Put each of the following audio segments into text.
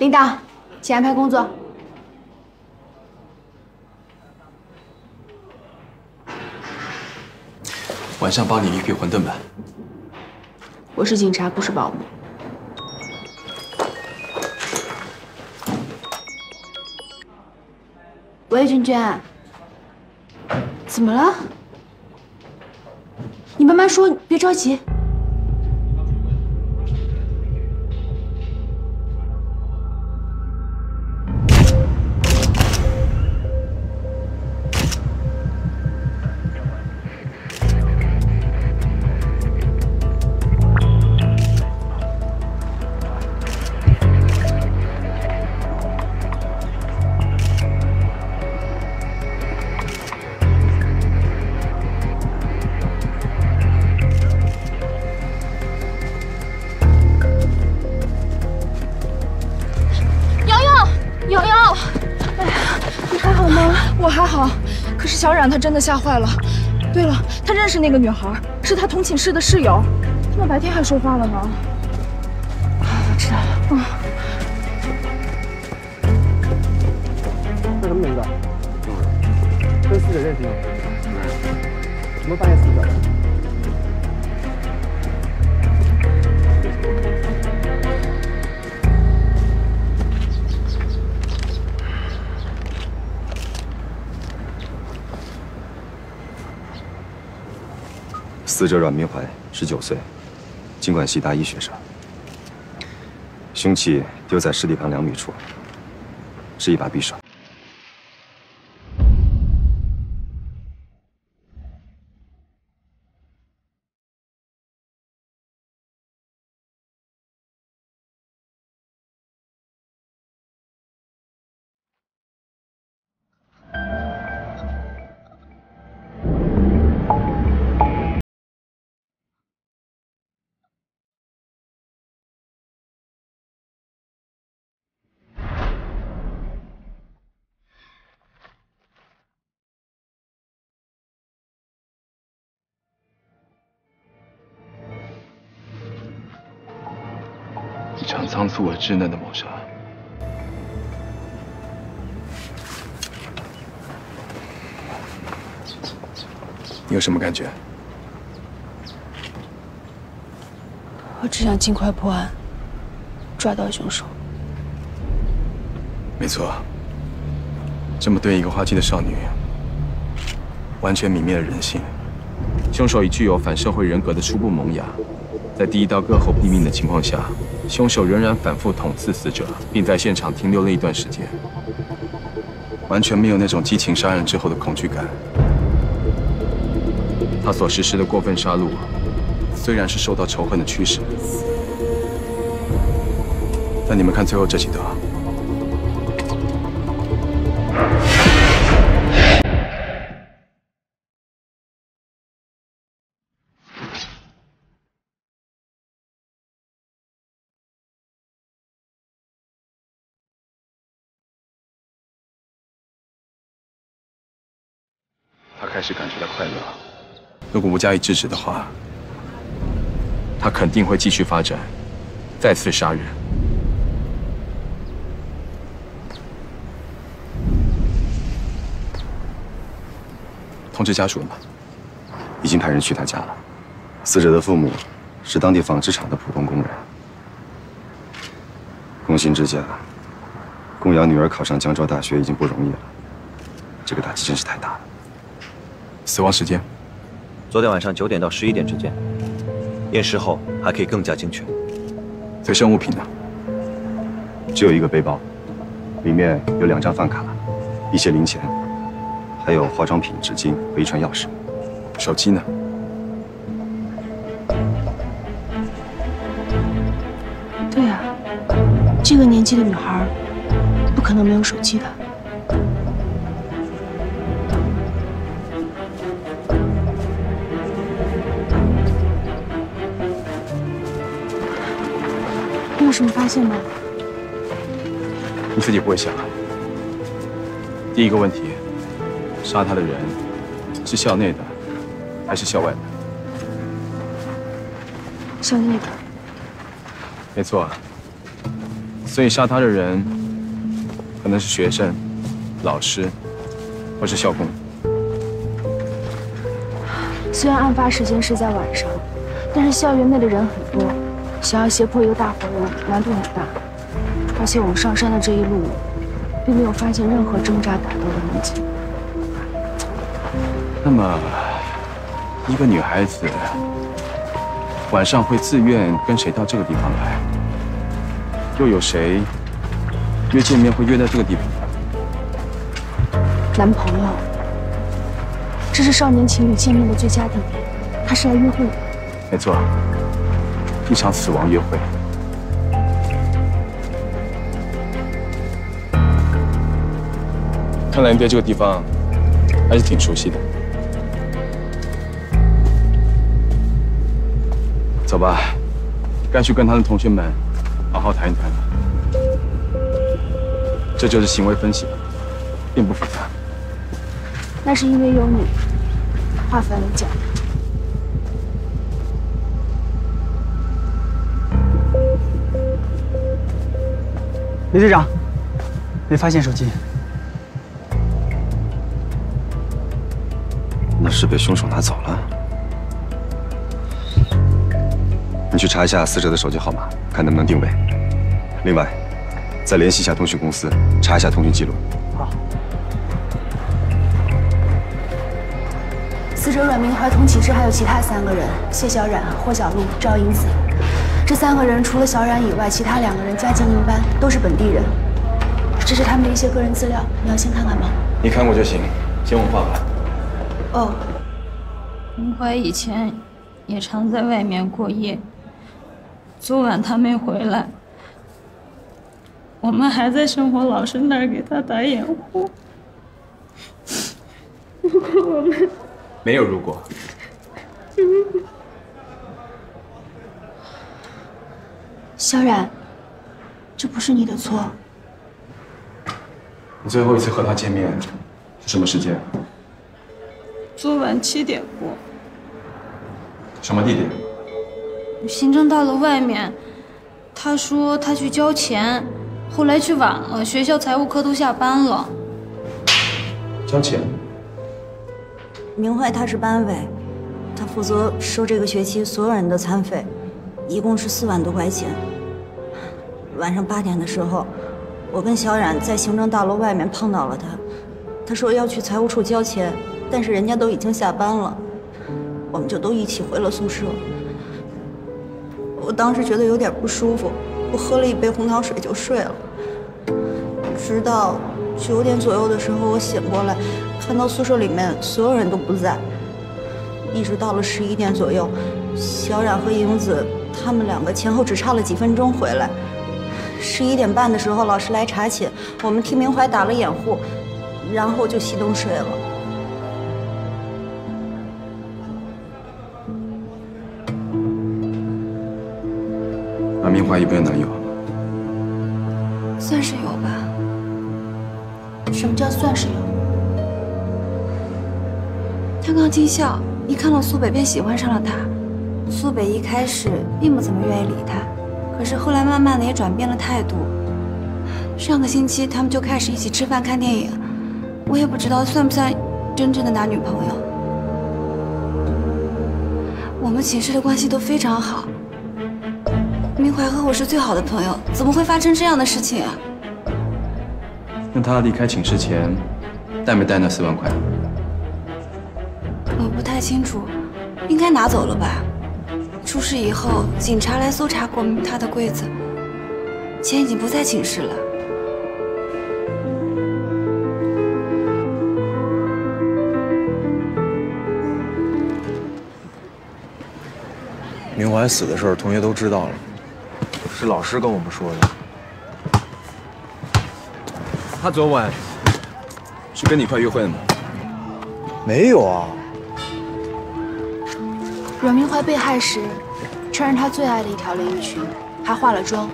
领导，请安排工作。晚上帮你一屉馄饨吧。我是警察，不是保姆。 喂，君君，怎么了？你慢慢说，别着急。小冉她真的吓坏了。对了，她认识那个女孩，是她同寝室的室友。他们白天还说话了呢。啊，我知道了。啊，叫什么名字？跟死者认识吗？怎么发现死者的？ 死者阮明怀，19岁，经管系大一学生。凶器丢在尸体旁2米处，是一把匕首。 一场仓促而稚嫩的谋杀。你有什么感觉？我只想尽快破案，抓到凶手。没错，这么对一个花季的少女，完全泯灭了人性。凶手已具有反社会人格的初步萌芽。 在第一刀割喉毙命的情况下，凶手仍然反复捅刺死者，并在现场停留了一段时间，完全没有那种激情杀人之后的恐惧感。他所实施的过分杀戮，虽然是受到仇恨的驱使，但你们看最后这几刀。 开始感觉到快乐。如果不加以制止的话，他肯定会继续发展，再次杀人。通知家属了吗？已经派人去他家了。死者的父母是当地纺织厂的普通工人，工薪之家，供养女儿考上江州大学已经不容易了，这个打击真是太大了。 死亡时间，昨天晚上9点到11点之间。验尸后还可以更加精确。随身物品呢？只有一个背包，里面有2张饭卡，一些零钱，还有化妆品、纸巾和一串钥匙。手机呢？对啊，这个年纪的女孩，不可能没有手机的。 有什么发现吗？你自己不会想啊。第一个问题，杀他的人是校内的还是校外的？校内的。没错，所以杀他的人可能是学生、老师，或是校工。虽然案发时间是在晚上，但是校园内的人很多，想要胁迫一个大活人难度很大。而且我们上山的这一路，并没有发现任何挣扎打斗的痕迹。那么，一个女孩子晚上会自愿跟谁到这个地方来？又有谁约见面会约在这个地方？男朋友，这是少年情侣见面的最佳地点，他是来约会的。没错，一场死亡约会。 看来你对这个地方还是挺熟悉的。走吧，该去跟他的同学们好好谈一谈了。这就是行为分析，并不复杂。那是因为有你，化繁为简。 李队长，没发现手机。 是被凶手拿走了。你去查一下死者的手机号码，看能不能定位。另外，再联系一下通讯公司，查一下通讯记录。好。死者阮明怀、童启之还有其他3个人：谢小冉、霍小璐、赵英子。这3个人除了小冉以外，其他2个人家境一般，都是本地人。这是他们的一些个人资料，你要先看看吗？你看过就行，先问话吧。 哦，明怀以前也常在外面过夜。昨晚他没回来，我们还在生活老师那儿给他打掩护。如果我们没有如果，小冉，这不是你的错。你最后一次和他见面是什么时间？ 昨晚7点过。什么地点？行政大楼外面。他说他去交钱，后来去晚了，学校财务科都下班了。交钱？明怀他是班委，他负责收这个学期所有人的餐费，一共是4万多块钱。晚上8点的时候，我跟小冉在行政大楼外面碰到了他，他说要去财务处交钱。 但是人家都已经下班了，我们就都一起回了宿舍。我当时觉得有点不舒服，我喝了一杯红糖水就睡了。直到9点左右的时候，我醒过来，看到宿舍里面所有人都不在。一直到了11点左右，小冉和莹子他们2个前后只差了几分钟回来。11点半的时候，老师来查寝，我们替明怀打了掩护，然后就熄灯睡了。 明怀一边男友，算是有吧。什么叫算是有？他刚进校，一看到苏北便喜欢上了他。苏北一开始并不怎么愿意理他，可是后来慢慢的也转变了态度。上个星期他们就开始一起吃饭看电影，我也不知道算不算真正的男女朋友。我们寝室的关系都非常好。 明怀和我是最好的朋友，怎么会发生这样的事情啊？那他离开寝室前，带没带那4万块？我不太清楚，应该拿走了吧。出事以后，警察来搜查过他的柜子，钱已经不在寝室了。明怀死的事儿，同学都知道了。 是老师跟我们说的。他昨晚是跟你一块约会的吗？没有啊。阮明怀被害时，穿着他最爱的一条连衣裙，还化了妆。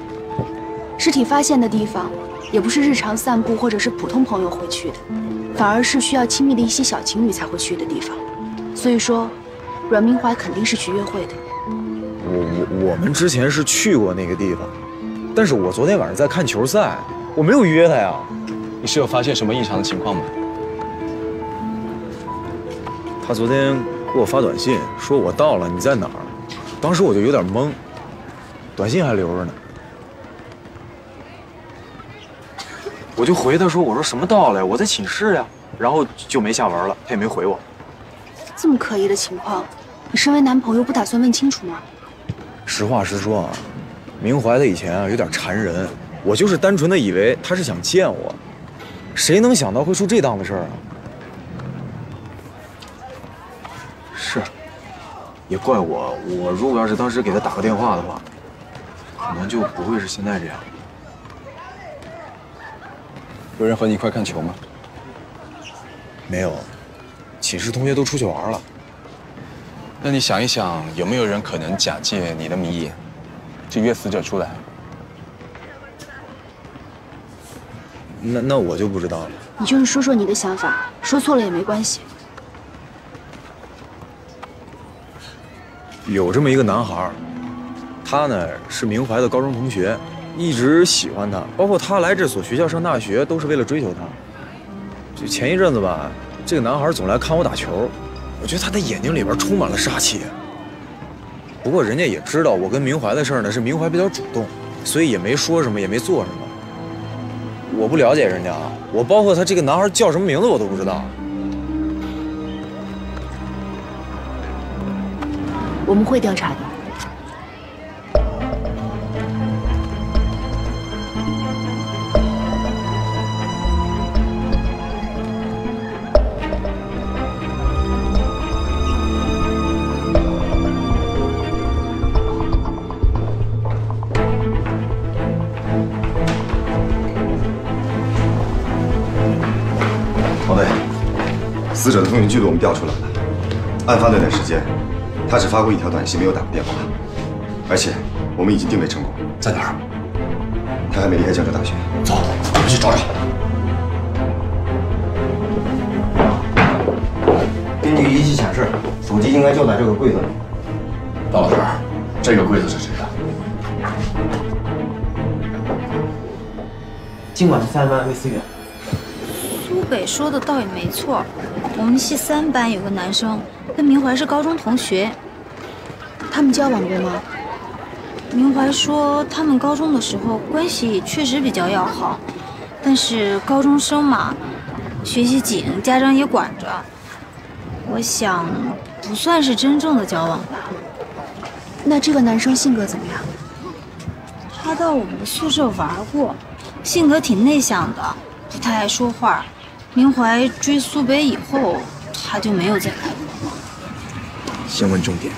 尸体发现的地方，也不是日常散步或者是普通朋友会去的，反而是需要亲密的一些小情侣才会去的地方。所以说，阮明怀肯定是去约会的。 我们之前是去过那个地方，但是我昨天晚上在看球赛，我没有约他呀。你是有发现什么异常的情况吗？他昨天给我发短信说我到了，你在哪儿？当时我就有点懵，短信还留着呢。 我就回他说：“我说什么到了呀？我在寝室呀。”然后就没下文了，他也没回我。这么可疑的情况，你身为男朋友不打算问清楚吗？实话实说啊，明怀他以前啊有点缠人，我就是单纯的以为他是想见我，谁能想到会出这档子事儿啊？是，也怪我，我如果要是当时给他打个电话的话，可能就不会是现在这样。 有人和你一块看球吗？没有，寝室同学都出去玩了。那你想一想，有没有人可能假借你的名义，就约死者出来？那我就不知道了。你就是说说你的想法，说错了也没关系。有这么一个男孩，他呢是明怀的高中同学。 一直喜欢他，包括他来这所学校上大学都是为了追求他。就前一阵子吧，这个男孩总来看我打球，我觉得他的眼睛里边充满了杀气。不过人家也知道我跟明怀的事儿呢，是明怀比较主动，所以也没说什么，也没做什么。我不了解人家啊，我包括他这个男孩叫什么名字我都不知道。我们会调查的。 死者的通讯记录我们调出来了。案发那段时间，他只发过一条短信，没有打过电话。而且我们已经定位成功，在哪儿？他还没离开江浙大学。走，我们去找找。根据仪器显示，手机应该就在这个柜子里。大老师，这个柜子是谁的？尽管是3班魏思远。 苏北说的倒也没错，我们系3班有个男生跟明怀是高中同学，他们交往过吗？明怀说他们高中的时候关系确实比较要好，但是高中生嘛，学习紧，家长也管着，我想不算是真正的交往吧。那这个男生性格怎么样？他到我们宿舍玩过，性格挺内向的，不太爱说话。 明怀追苏北以后，他就没有再来过。先问重点。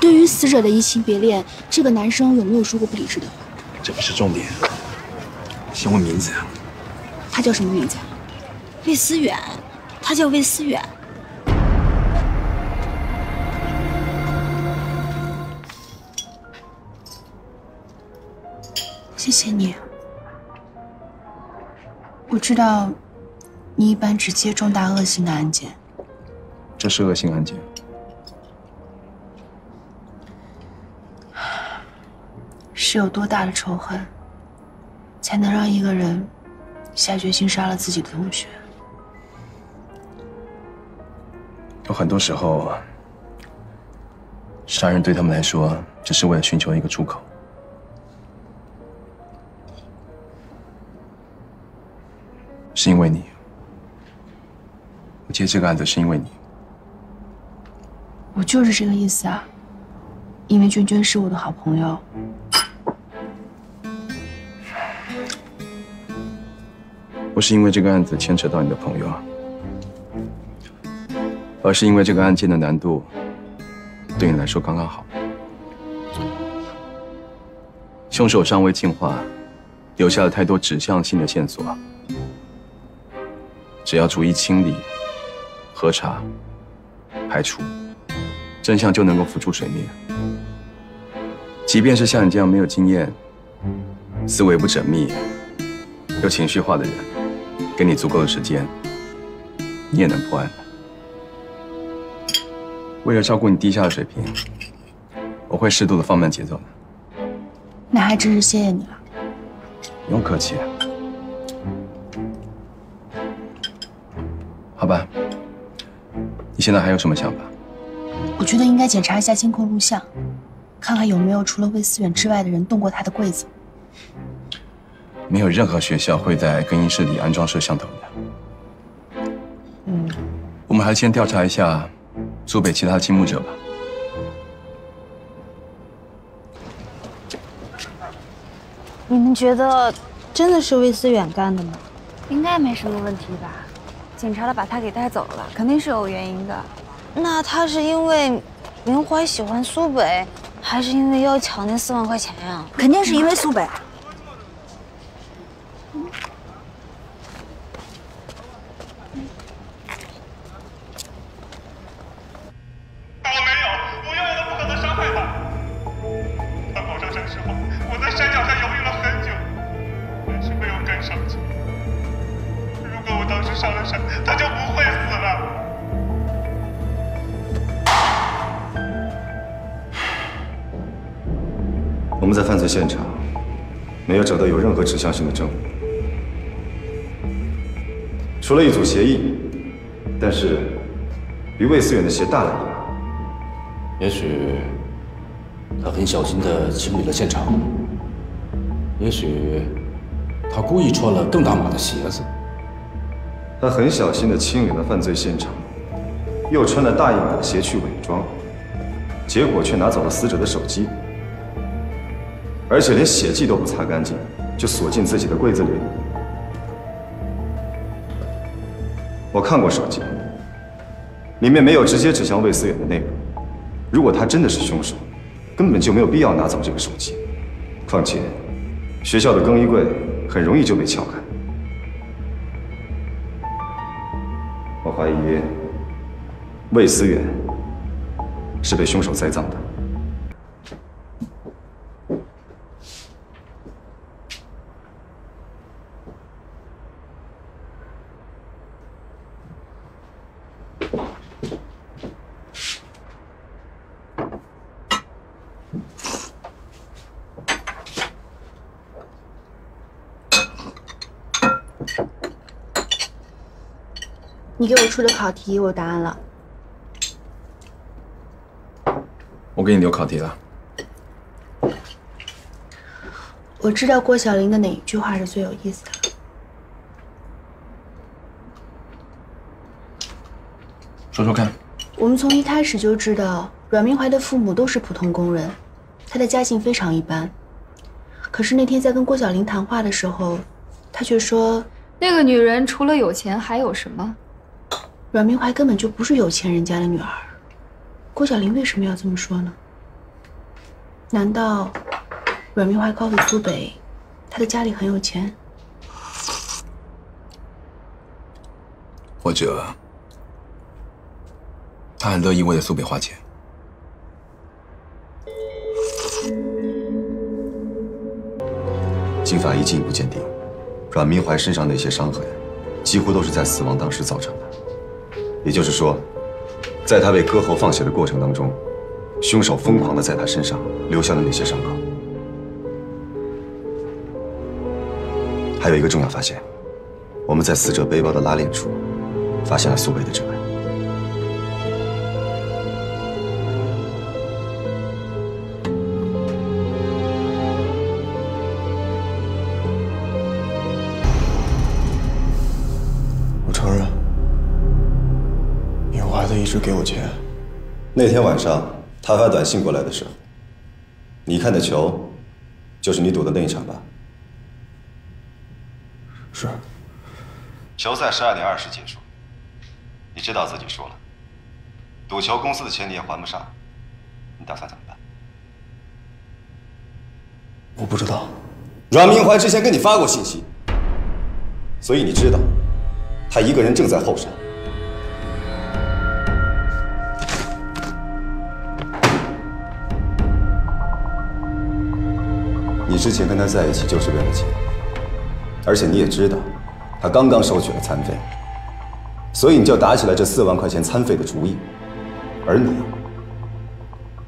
对于死者的移情别恋，这个男生有没有说过不理智的话？这不是重点。先问名字啊。他叫什么名字？魏思远，他叫魏思远。谢谢你。 我知道，你一般只接重大恶性的案件。这是恶性案件。是有多大的仇恨，才能让一个人下决心杀了自己的同学？有很多时候，杀人对他们来说，只是为了寻求一个出口。 是因为你，我接这个案子是因为你。我就是这个意思啊，因为娟娟是我的好朋友。不是因为这个案子牵扯到你的朋友，而是因为这个案件的难度对你来说刚刚好。凶手尚未进化，留下了太多指向性的线索。 只要逐一清理、核查、排除，真相就能够浮出水面。即便是像你这样没有经验、思维不缜密、又情绪化的人，给你足够的时间，你也能破案。为了照顾你低下的水平，我会适度的放慢节奏的。那还真是谢谢你了。不用客气。好吧，你现在还有什么想法？我觉得应该检查一下监控录像，看看有没有除了魏思远之外的人动过他的柜子。没有任何学校会在更衣室里安装摄像头的。嗯，我们还先调查一下苏北其他倾慕者吧。 你们觉得真的是魏思远干的吗？应该没什么问题吧？警察都把他给带走了，肯定是有原因的。那他是因为明怀喜欢苏北，还是因为要抢那4万块钱呀？肯定是因为苏北。我们在犯罪现场没有找到有任何指向性的证物，除了一组鞋印，但是比魏思远的鞋大了一码。也许他很小心地清理了现场，也许他故意穿了更大码的鞋子。他很小心地清理了犯罪现场，又穿了大一码的鞋去伪装，结果却拿走了死者的手机。 而且连血迹都不擦干净，就锁进自己的柜子里。我看过手机，里面没有直接指向魏思远的内容。如果他真的是凶手，根本就没有必要拿走这个手机。况且，学校的更衣柜很容易就被撬开。我怀疑，魏思远是被凶手栽赃的。 你给我出的考题，我有答案了。我给你留考题了。我知道郭晓玲的哪一句话是最有意思的。 说说看，我们从一开始就知道阮明怀的父母都是普通工人，他的家境非常一般。可是那天在跟郭晓玲谈话的时候，他却说那个女人除了有钱还有什么？阮明怀根本就不是有钱人家的女儿。郭晓玲为什么要这么说呢？难道阮明怀告诉苏北，他的家里很有钱？或者？ 他很乐意为了苏北花钱。经法医进一步鉴定，阮明怀身上的一些伤痕，几乎都是在死亡当时造成的。也就是说，在他被割喉放血的过程当中，凶手疯狂地在他身上留下了那些伤口。还有一个重要发现，我们在死者背包的拉链处发现了苏北的指纹。 一直给我钱。那天晚上他发短信过来的时候，你看的球，就是你赌的那一场吧？是。球赛12点20结束，你知道自己输了，赌球公司的钱你也还不上，你打算怎么办？我不知道。阮明怀之前跟你发过信息，所以你知道，他一个人正在后山。 你之前跟他在一起就是为了钱，而且你也知道，他刚刚收取了餐费，所以你就打起了这4万块钱餐费的主意。而你，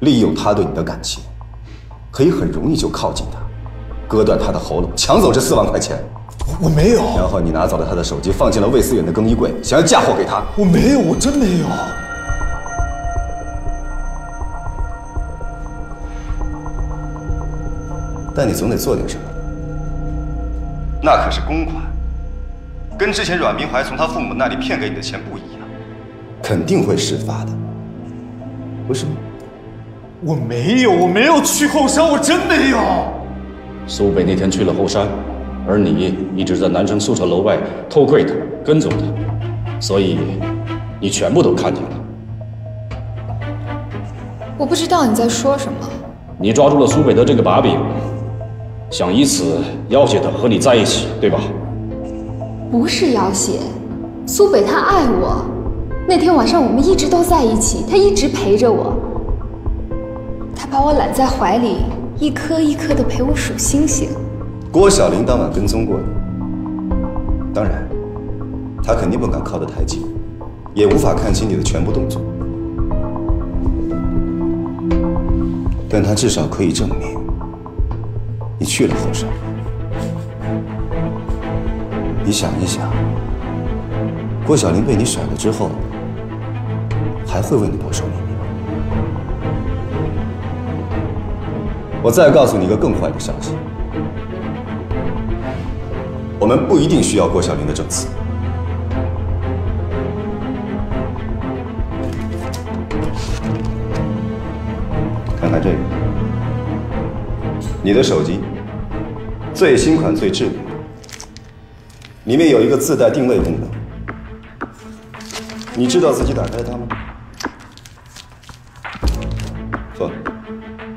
利用他对你的感情，可以很容易就靠近他，割断他的喉咙，抢走这4万块钱。我没有。然后你拿走了他的手机，放进了魏思远的更衣柜，想要嫁祸给他。我没有，我真没有。 但你总得做点什么，那可是公款，跟之前阮明怀从他父母那里骗给你的钱不一样，肯定会事发的，不是吗？我没有去后山，我真没有。苏北那天去了后山，而你一直在男生宿舍楼外偷窥他、跟踪他，所以你全部都看见了。我不知道你在说什么。你抓住了苏北的这个把柄。 想以此要挟他和你在一起，对吧？不是要挟，苏北他爱我。那天晚上我们一直都在一起，他一直陪着我。他把我揽在怀里，一颗一颗的陪我数星星。郭晓玲当晚跟踪过你，当然，他肯定不敢靠得太近，也无法看清你的全部动作，但他至少可以证明。 你去了后山，你想一想，郭晓玲被你甩了之后，还会为你保守秘密吗？我再告诉你一个更坏的消息，我们不一定需要郭晓玲的证词。看看这个。 你的手机，最新款最智能，里面有一个自带定位功能。你知道自己打开它吗？呵，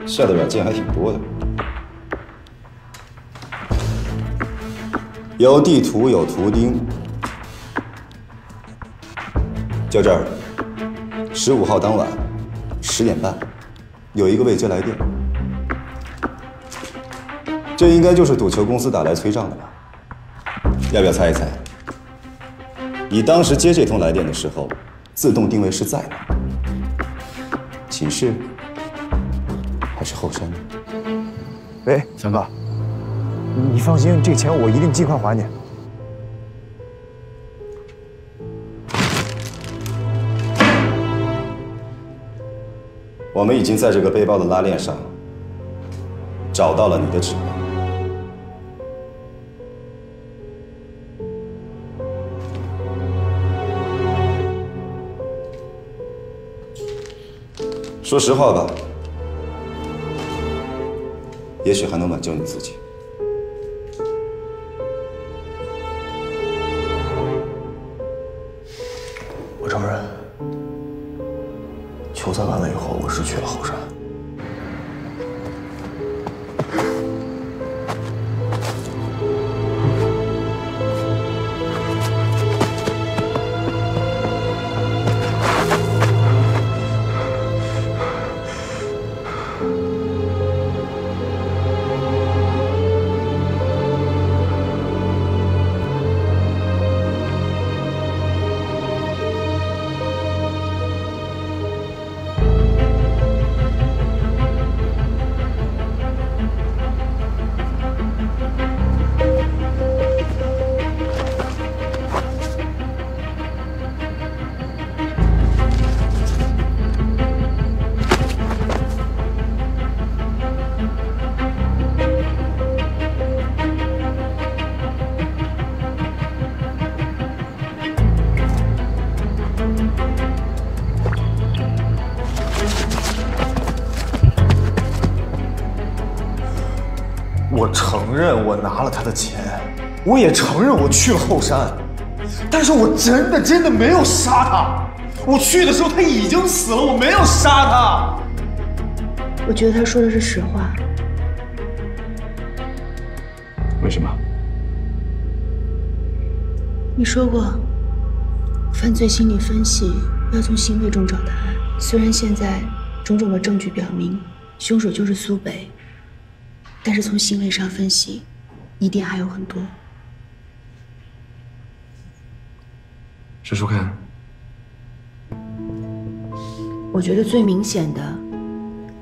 下的软件还挺多的，有地图，有图钉。就这儿，15号当晚10点半，有一个未接来电。 这应该就是赌球公司打来催账的吧？要不要猜一猜？你当时接这通来电的时候，自动定位是在哪？寝室还是后山呢？喂，强哥，你放心，这钱我一定尽快还你。我们已经在这个背包的拉链上找到了你的指纹。 说实话吧，也许还能挽救你自己。我承认，球赛完了以后，我是去了后山。承认我拿了他的钱，我也承认我去了后山，但是我真的没有杀他。我去的时候他已经死了，我没有杀他。我觉得他说的是实话。为什么？你说过，犯罪心理分析要从行为中找答案。虽然现在种种的证据表明凶手就是苏北。 但是从行为上分析，疑点还有很多。沈书看，我觉得最明显的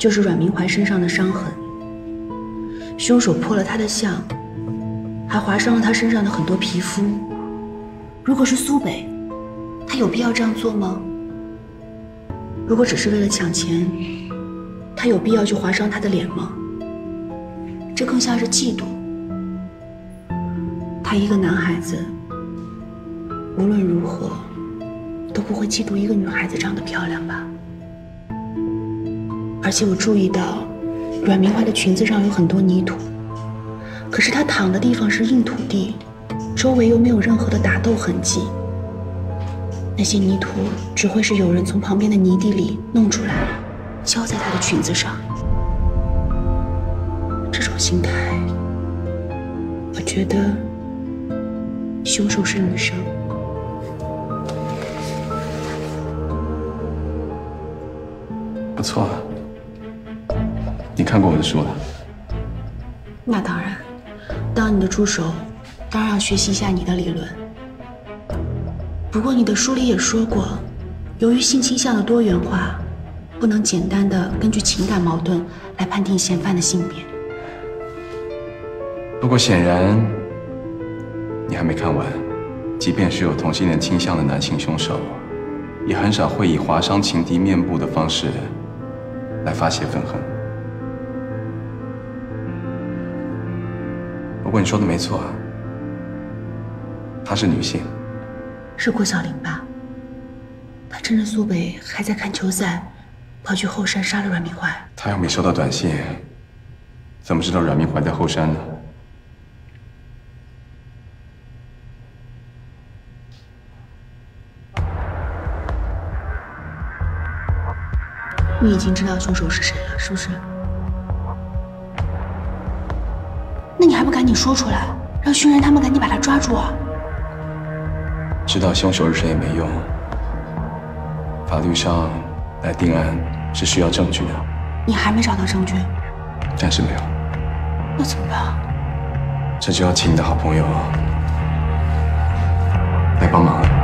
就是阮明怀身上的伤痕。凶手破了他的相，还划伤了他身上的很多皮肤。如果是苏北，他有必要这样做吗？如果只是为了抢钱，他有必要去划伤他的脸吗？这更像是嫉妒。他一个男孩子，无论如何都不会嫉妒一个女孩子长得漂亮吧？而且我注意到，阮明怀的裙子上有很多泥土，可是她躺的地方是硬土地，周围又没有任何的打斗痕迹。那些泥土只会是有人从旁边的泥地里弄出来，浇在她的裙子上。这种心态，我觉得凶手是女生。 不错啊，你看过我的书了？那当然，当你的助手，当然要学习一下你的理论。不过你的书里也说过，由于性倾向的多元化，不能简单的根据情感矛盾来判定嫌犯的性别。不过显然，你还没看完。即便是有同性恋倾向的男性凶手，也很少会以划伤情敌面部的方式 来发泄愤恨。不过你说的没错啊，她是女性，是郭晓玲吧？她趁着苏北还在看球赛，跑去后山杀了阮明怀。她要没收到短信，怎么知道阮明怀在后山呢？你已经知道凶手是谁了，是不是？那你还不赶紧说出来，让寻人他们赶紧把他抓住啊！知道凶手是谁也没用，法律上来定案是需要证据的。你还没找到证据？暂时没有。那怎么办？这就要请你的好朋友来帮忙了。